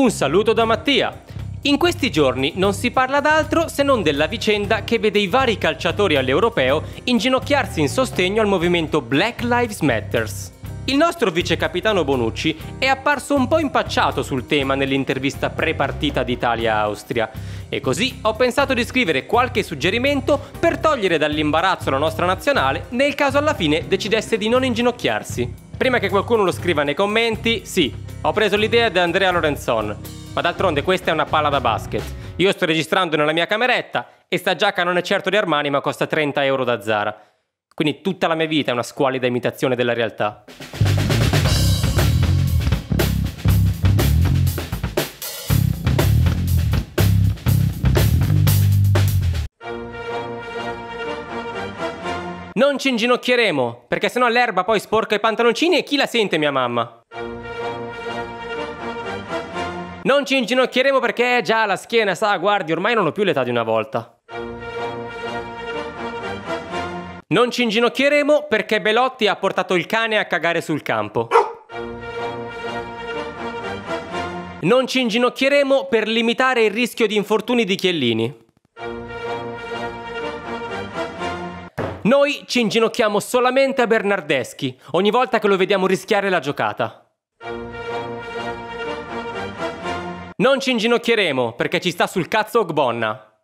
Un saluto da Mattia. In questi giorni non si parla d'altro se non della vicenda che vede i vari calciatori all'europeo inginocchiarsi in sostegno al movimento Black Lives Matter. Il nostro vicecapitano Bonucci è apparso un po' impacciato sul tema nell'intervista pre-partita d'Italia-Austria e così ho pensato di scrivere qualche suggerimento per togliere dall'imbarazzo la nostra nazionale nel caso alla fine decidesse di non inginocchiarsi. Prima che qualcuno lo scriva nei commenti, sì, ho preso l'idea da Andrea Lorenzon, ma d'altronde questa è una palla da basket. Io sto registrando nella mia cameretta e sta giacca non è certo di Armani ma costa 30 euro da Zara. Quindi tutta la mia vita è una squallida imitazione della realtà. Non ci inginocchieremo, perché sennò l'erba poi sporca i pantaloncini e chi la sente mia mamma? Non ci inginocchieremo perché già la schiena sa, guardi, ormai non ho più l'età di una volta. Non ci inginocchieremo perché Belotti ha portato il cane a cagare sul campo. Non ci inginocchieremo per limitare il rischio di infortuni di Chiellini. Noi ci inginocchiamo solamente a Bernardeschi, ogni volta che lo vediamo rischiare la giocata. Non ci inginocchieremo perché ci sta sul cazzo Ogbonna.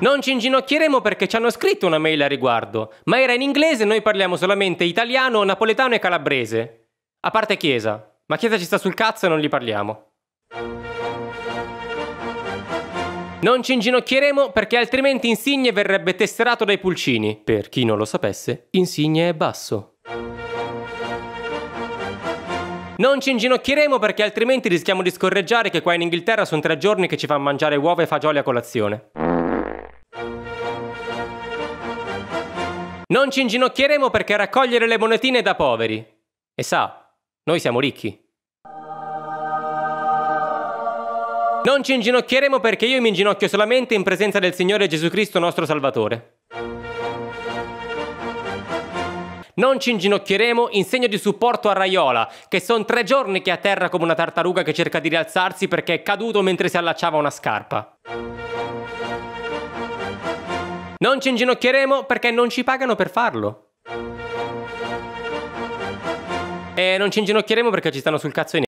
Non ci inginocchieremo perché ci hanno scritto una mail a riguardo, ma era in inglese e noi parliamo solamente italiano, napoletano e calabrese. A parte Chiesa, ma Chiesa ci sta sul cazzo e non gli parliamo. Non ci inginocchieremo perché altrimenti Insigne verrebbe tesserato dai pulcini. Per chi non lo sapesse, Insigne è basso. Non ci inginocchieremo perché altrimenti rischiamo di scorreggiare che qua in Inghilterra sono 3 giorni che ci fanno mangiare uova e fagioli a colazione. Non ci inginocchieremo perché raccogliere le monetine è da poveri. E sa, noi siamo ricchi. Non ci inginocchieremo perché io mi inginocchio solamente in presenza del Signore Gesù Cristo nostro Salvatore. Non ci inginocchieremo in segno di supporto a Raiola, che sono 3 giorni che è a terra come una tartaruga che cerca di rialzarsi perché è caduto mentre si allacciava una scarpa. Non ci inginocchieremo perché non ci pagano per farlo. E non ci inginocchieremo perché ci stanno sul cazzo in